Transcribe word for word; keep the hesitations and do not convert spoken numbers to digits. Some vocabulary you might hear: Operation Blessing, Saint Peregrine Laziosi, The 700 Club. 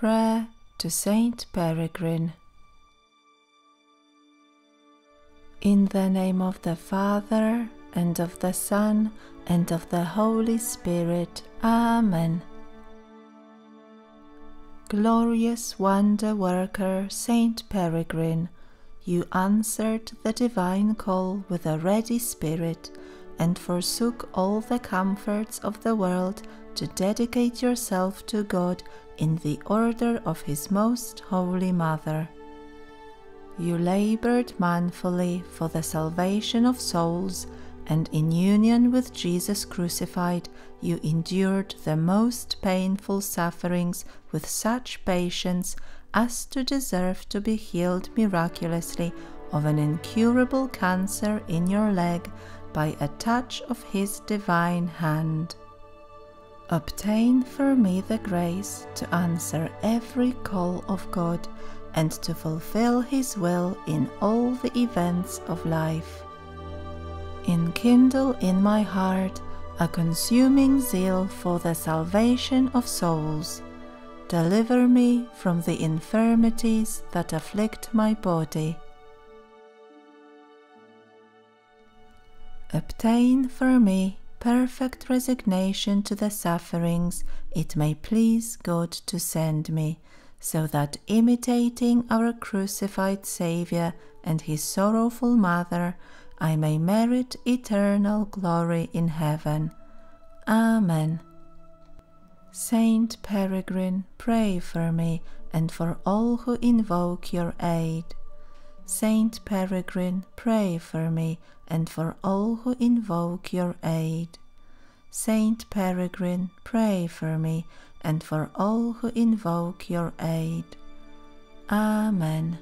Prayer to Saint Peregrine. In the name of the Father, and of the Son, and of the Holy Spirit. Amen. Glorious wonder worker Saint Peregrine, you answered the divine call with a ready spirit, and forsook all the comforts of the world to dedicate yourself to God in the order of His Most Holy Mother. You labored manfully for the salvation of souls, and in union with Jesus crucified, you endured the most painful sufferings with such patience as to deserve to be healed miraculously of an incurable cancer in your leg by a touch of His divine hand. Obtain for me the grace to answer every call of God and to fulfill His will in all the events of life. Enkindle in my heart a consuming zeal for the salvation of souls. Deliver me from the infirmities that afflict my body. Obtain for me perfect resignation to the sufferings it may please God to send me, so that, imitating our crucified Saviour and His sorrowful Mother, I may merit eternal glory in heaven. Amen. Saint Peregrine, pray for me and for all who invoke your aid. Saint Peregrine, pray for me and for all who invoke your aid. Saint Peregrine, pray for me and for all who invoke your aid. Amen.